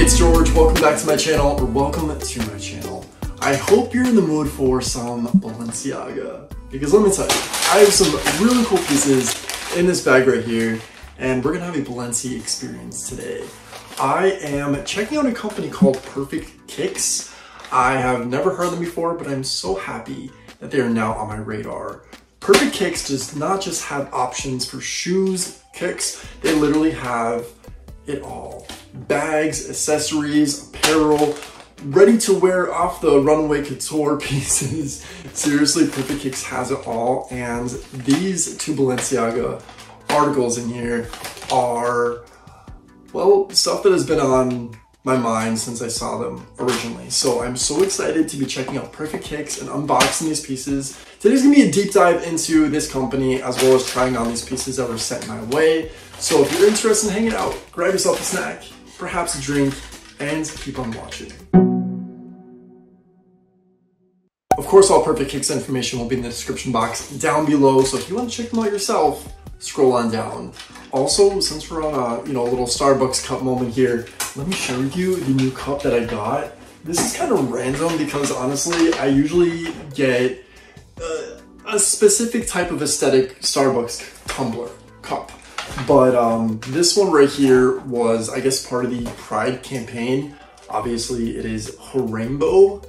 Hey, it's George. Welcome back to my channel, or welcome to my channel. I hope you're in the mood for some Balenciaga, because let me tell you, I have some really cool pieces in this bag right here, and we're gonna have a Balenci experience today. I am checking out a company called Perfect Kicks. I have never heard of them before, but I'm so happy that they are now on my radar. Perfect Kicks does not just have options for shoes, kicks, they literally have it all. Bags, accessories, apparel, ready to wear off the runway couture pieces. Seriously, Perfect Kicks has it all. And these two Balenciaga articles in here are, well, stuff that has been on my mind since I saw them originally. So I'm so excited to be checking out Perfect Kicks and unboxing these pieces. Today's gonna be a deep dive into this company as well as trying on these pieces that were sent my way. So if you're interested in hanging out, grab yourself a snack, perhaps a drink, and keep on watching. Of course, all Perfect Kicks information will be in the description box down below. So if you want to check them out yourself, scroll on down. Also, since we're on a little Starbucks cup moment here, let me show you the new cup that I got. This is kind of random because honestly, I usually get a specific type of aesthetic Starbucks tumbler cup. But this one right here was, I guess, part of the Pride campaign. Obviously, it is rainbow,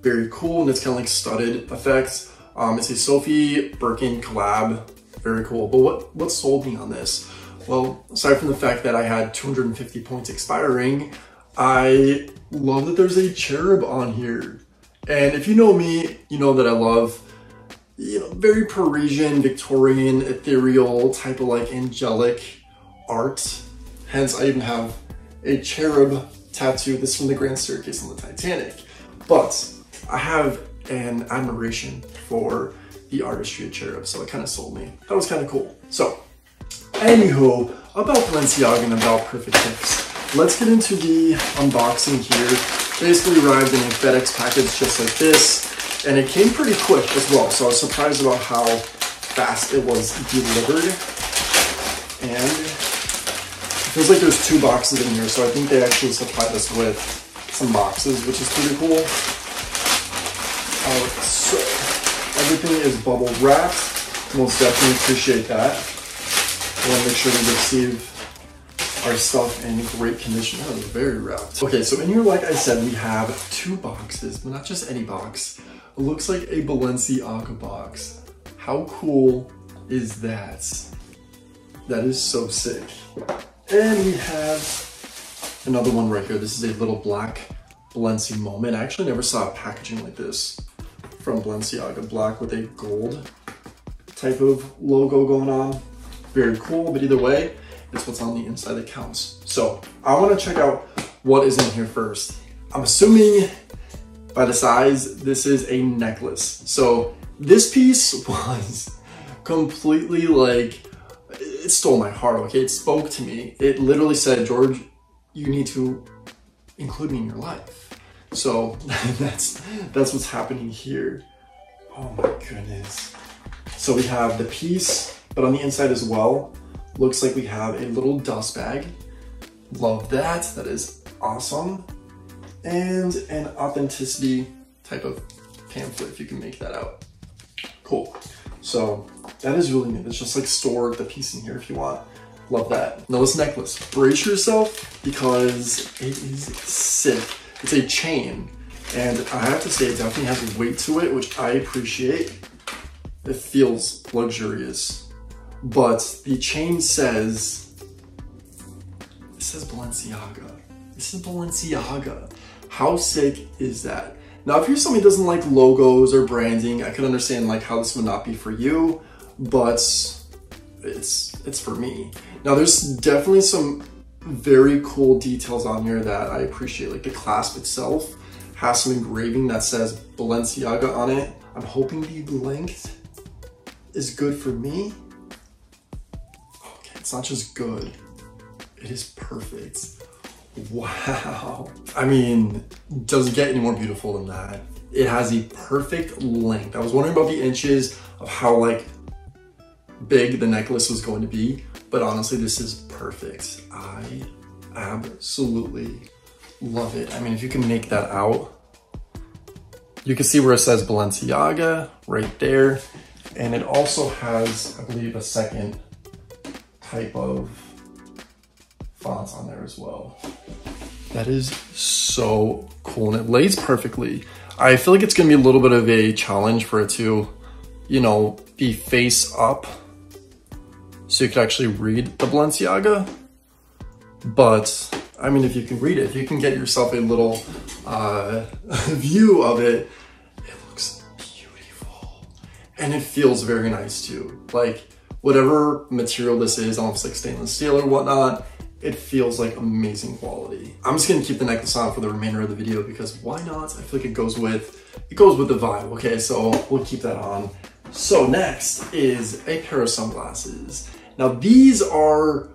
very cool, and it's kind of like studded effects. It's a Sophie Birkin collab, very cool. But what sold me on this? Well, aside from the fact that I had 250 points expiring, I love that there's a cherub on here. And if you know me, you know that I love very Parisian, Victorian, ethereal type of like angelic art. Hence, I even have a cherub tattoo. This is from the Grand Staircase on the Titanic. But I have an admiration for the artistry of cherub, so it kind of sold me. That was kind of cool. So, anywho, about Balenciaga and about Perfect Kicks, let's get into the unboxing here. Basically arrived in a FedEx package just like this. And it came pretty quick as well, so I was surprised about how fast it was delivered. And it feels like there's two boxes in here, so I think they actually supplied us with some boxes, which is pretty cool. So everything is bubble wrapped. Most definitely appreciate that. I want to make sure we receive our stuff in great condition. That was very wrapped. Okay, so in here, like I said, we have two boxes, but not just any box. It looks like a Balenciaga box. How cool is that? That is so sick. And we have another one right here. This is a little black Balenci moment. I actually never saw a packaging like this from Balenciaga, black with a gold type of logo going on. Very cool, but either way, it's what's on the inside that counts. So I want to check out what is in here first. I'm assuming by the size, this is a necklace. So this piece was completely like, it stole my heart, okay? It spoke to me. It literally said, George, you need to include me in your life. So that's what's happening here. Oh my goodness. So we have the piece, but on the inside as well, looks like we have a little dust bag. Love that. That is awesome. And an authenticity type of pamphlet, if you can make that out. Cool. So that is really neat. It's just like store the piece in here if you want. Love that. Now this necklace, brace yourself because it is sick. It's a chain. And I have to say it definitely has weight to it, which I appreciate. It feels luxurious. But the chain says, it says Balenciaga. This is Balenciaga. How sick is that? Now, if you're somebody who doesn't like logos or branding, I can understand like how this would not be for you, but it's for me. Now, there's definitely some very cool details on here that I appreciate. Like the clasp itself has some engraving that says Balenciaga on it. I'm hoping the length is good for me. It's not just good, it is perfect. Wow. I mean, does it get any more beautiful than that? It has a perfect length. I was wondering about the inches of how like big the necklace was going to be, but honestly, this is perfect. I absolutely love it. I mean, if you can make that out, you can see where it says Balenciaga right there. And it also has, I believe, a second type of fonts on there as well. That is so cool, and it lays perfectly. I feel like it's gonna be a little bit of a challenge for it to, you know, be face up so you could actually read the Balenciaga. But I mean, if you can read it, if you can get yourself a little view of it, it looks beautiful. And it feels very nice too. Like whatever material this is, almost like stainless steel or whatnot, it feels like amazing quality. I'm just gonna keep the necklace on for the remainder of the video because why not? I feel like it goes with the vibe, okay? So we'll keep that on. So next is a pair of sunglasses. Now these are,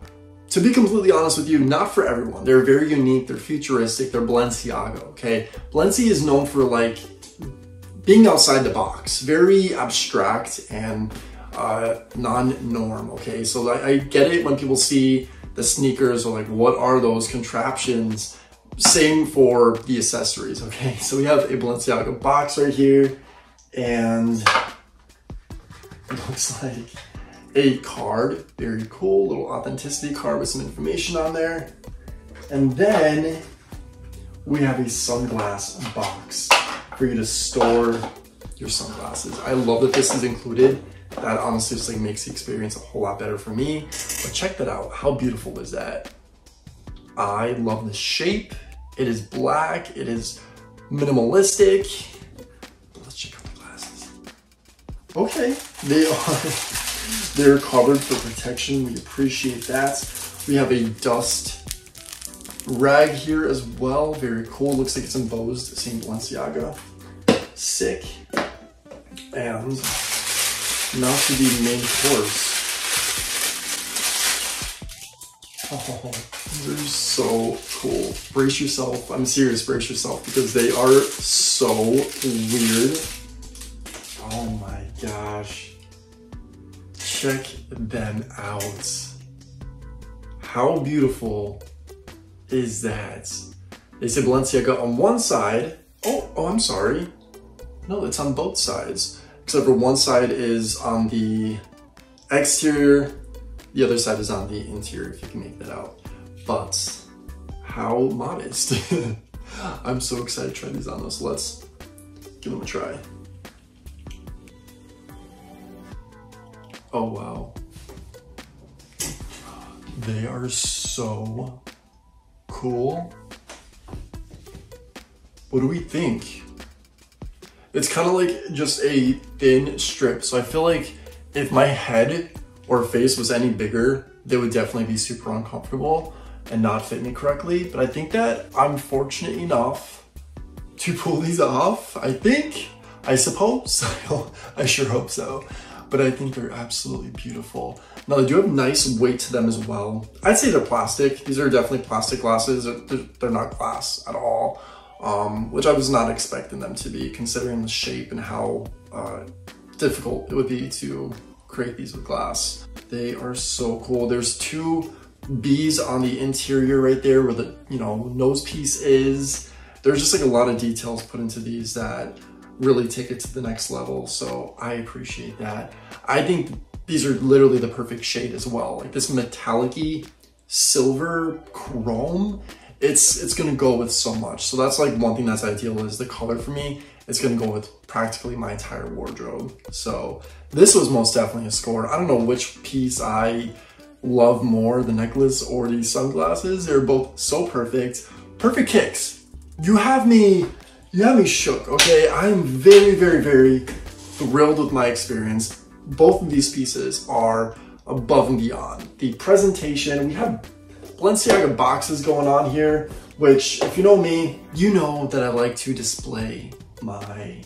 to be completely honest with you, not for everyone. They're very unique, they're futuristic, they're Balenciaga, okay? Balenciaga is known for like being outside the box, very abstract and non-norm, okay? So I get it when people see the sneakers are like, what are those contraptions? Same for the accessories, okay? So we have a Balenciaga box right here, and it looks like a card, very cool, little authenticity card with some information on there. And then we have a sunglass box for you to store your sunglasses. I love that this is included. That honestly just like makes the experience a whole lot better for me. But check that out, how beautiful is that? I love the shape. It is black, it is minimalistic. Let's check out the glasses. Okay, they're covered for protection. We appreciate that. We have a dust rag here as well. Very cool, looks like it's embossed, same Balenciaga. Sick. And now to the main course. Oh, they're so cool. Brace yourself. I'm serious, brace yourself, because they are so weird. Oh my gosh. Check them out. How beautiful is that? They say Balenciaga on one side. Oh, I'm sorry. No, it's on both sides. Except for one side is on the exterior, the other side is on the interior, if you can make that out. But how modest. I'm so excited to try these on, so let's give them a try. Oh wow. They are so cool. What do we think? It's kind of like just a thin strip. So I feel like if my head or face was any bigger, they would definitely be super uncomfortable and not fit me correctly. But I think that I'm fortunate enough to pull these off. I think, I suppose, I sure hope so. But I think they're absolutely beautiful. Now they do have nice weight to them as well. I'd say they're plastic. These are definitely plastic glasses. They're not glass at all. Which I was not expecting them to be, considering the shape and how difficult it would be to create these with glass. They are so cool. There's two bees on the interior right there where the, you know, nose piece is. There's just like a lot of details put into these that really take it to the next level. So I appreciate that. I think these are literally the perfect shade as well. Like this metallic-y silver chrome. It's gonna go with so much. So that's like one thing that's ideal is the color for me. It's gonna go with practically my entire wardrobe. So this was most definitely a score. I don't know which piece I love more, the necklace or the sunglasses. They're both so perfect. Perfect kicks. You have me shook, okay? I am very, very, very thrilled with my experience. Both of these pieces are above and beyond. The presentation, we have Balenciaga boxes going on here, which if you know me, you know that I like to display my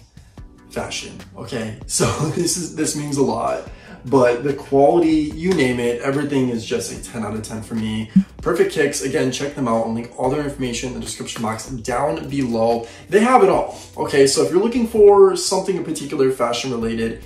fashion, okay? So this means a lot, but the quality, you name it, everything is just a 10 out of 10 for me. Perfect kicks, again, check them out. I'll link all their information in the description box down below. They have it all, okay? So if you're looking for something in particular fashion related,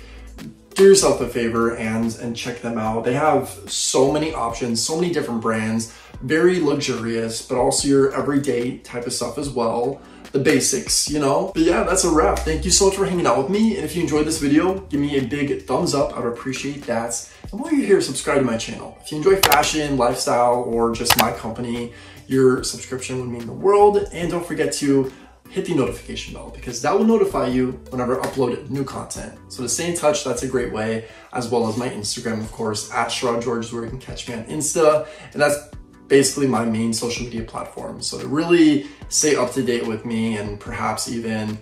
do yourself a favor and check them out. They have so many options, so many different brands, very luxurious, but also your everyday type of stuff as well. The basics, you know? But yeah, that's a wrap. Thank you so much for hanging out with me. And if you enjoyed this video, give me a big thumbs up. I would appreciate that. And while you're here, subscribe to my channel. If you enjoy fashion, lifestyle, or just my company, your subscription would mean the world. And don't forget to hit the notification bell, because that will notify you whenever I upload new content. So to stay in touch, that's a great way, as well as my Instagram, of course, @SherrodGeorge is where you can catch me on Insta. And that's basically my main social media platform. So to really stay up to date with me and perhaps even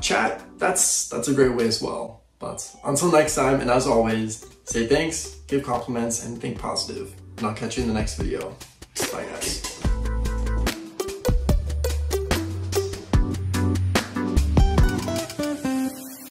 chat, that's a great way as well. But until next time, and as always, say thanks, give compliments, and think positive. And I'll catch you in the next video. Bye guys.